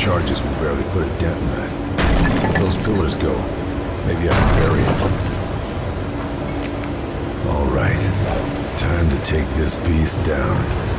charges will barely put a dent in that. If those pillars go, maybe I can bury it. All right. Time to take this beast down.